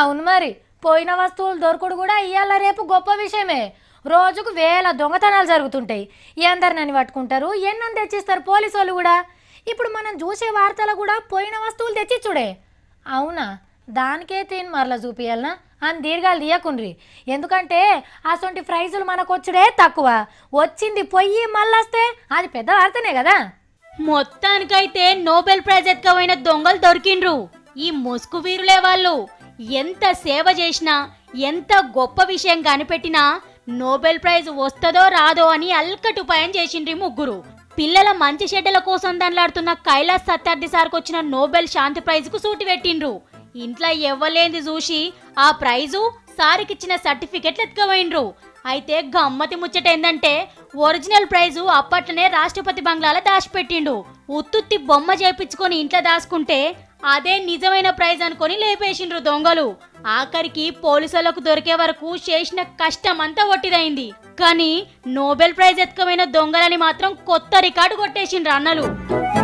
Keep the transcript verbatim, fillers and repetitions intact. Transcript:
అవును మరి పోయిన వస్తువులు దొరకడు కూడా ఇయాల రేపు గొప్ప విషయమే। రోజుకు వేల దొంగతనాలు జరుగుతుంటాయి। ఏందర్నని పట్టుకుంటారు ఎన్నం తెచ్చిస్తారు పోలీసులు కూడా। ఇప్పుడు మనం చూసే వార్తలు కూడా పోయిన వస్తువులు తెచ్చి చూడే। అవునా దానికే తీన్ మరల చూపియాలనా అని దీర్ఘాలు తీయకుండ్రి। ఎందుకంటే అసొంటి ప్రైజులు మనకొచ్చుడే తక్కువ। వచ్చింది పొయ్యి మళ్ళస్తే అది పెద్ద వార్తనే కదా। మొత్తానికైతే నోబెల్ ప్రైజ్ ఎత్తుకపోయిన దొంగలు దొరికిండ్రు। ఈ ముసుగు వీరులే వాళ్ళు। ఎంత సేవ చేసినా ఎంత గొప్ప విషయం కనిపెట్టినా నోబెల్ ప్రైజ్ వస్తదో రాదో అని అల్కటుపాయం చేసిండ్రి ముగ్గురు। పిల్లల మంచి చెడ్డల కోసం దండలాడుతున్న కైలాష్ సత్యార్థి సార్కి వచ్చిన నోబెల్ శాంతి ప్రైజ్కు సూటి పెట్టిండ్రు। ఇంట్లో ఎవ్వలేంది చూసి ఆ ప్రైజు సార్కి ఇచ్చిన సర్టిఫికెట్లు ఎత్తుకపోయిండ్రు। అయితే గమ్మతి ముచ్చట ఏందంటే ఒరిజినల్ ప్రైజు అప్పట్లోనే రాష్ట్రపతి బంగ్లాలో దాచిపెట్టిండు। ఉత్తుత్తి బొమ్మ చేయించుకొని ఇంట్లో దాచుకుంటే అదే నిజమైన ప్రైజ్ అనుకొని లేపేసిండ్రు దొంగలు। ఆఖరికి పోలీసులకు దొరికే వరకు చేసిన కష్టం అంతా ఒట్టిదైంది। కానీ నోబెల్ ప్రైజ్ ఎత్తుకమైన దొంగలని మాత్రం కొత్త రికార్డు కొట్టేసిండ్రు అన్నలు।